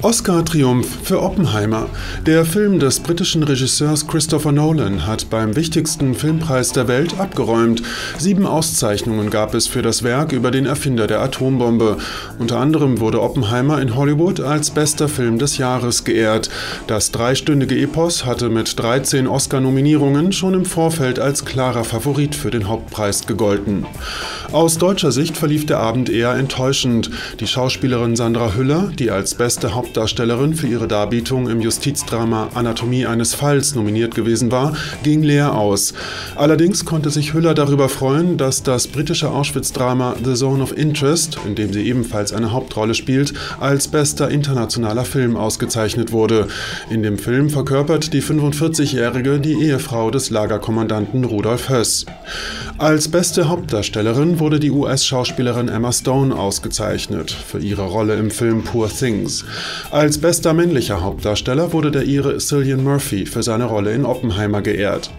Oscar-Triumph für Oppenheimer. Der Film des britischen Regisseurs Christopher Nolan hat beim wichtigsten Filmpreis der Welt abgeräumt. 7 Auszeichnungen gab es für das Werk über den Erfinder der Atombombe. Unter anderem wurde Oppenheimer in Hollywood als bester Film des Jahres geehrt. Das dreistündige Epos hatte mit 13 Oscar-Nominierungen schon im Vorfeld als klarer Favorit für den Hauptpreis gegolten. Aus deutscher Sicht verlief der Abend eher enttäuschend. Die Schauspielerin Sandra Hüller, die als beste Hauptdarstellerin für ihre Darbietung im Justizdrama Anatomie eines Falls nominiert gewesen war, ging leer aus. Allerdings konnte sich Hüller darüber freuen, dass das britische Auschwitz-Drama The Zone of Interest, in dem sie ebenfalls eine Hauptrolle spielt, als bester internationaler Film ausgezeichnet wurde. In dem Film verkörpert die 45-Jährige die Ehefrau des Lagerkommandanten Rudolf Höss. Als beste Hauptdarstellerin wurde die US-Schauspielerin Emma Stone ausgezeichnet für ihre Rolle im Film Poor Things. Als bester männlicher Hauptdarsteller wurde der Ire Cillian Murphy für seine Rolle in Oppenheimer geehrt.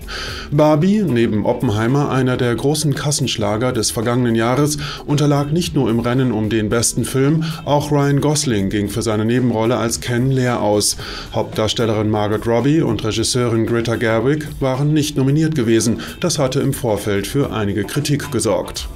Barbie, neben Oppenheimer einer der großen Kassenschlager des vergangenen Jahres, unterlag nicht nur im Rennen um den besten Film, auch Ryan Gosling ging für seine Nebenrolle als Ken leer aus. Hauptdarstellerin Margot Robbie und Regisseurin Greta Gerwig waren nicht nominiert gewesen, das hatte im Vorfeld für einige Kritik gesorgt.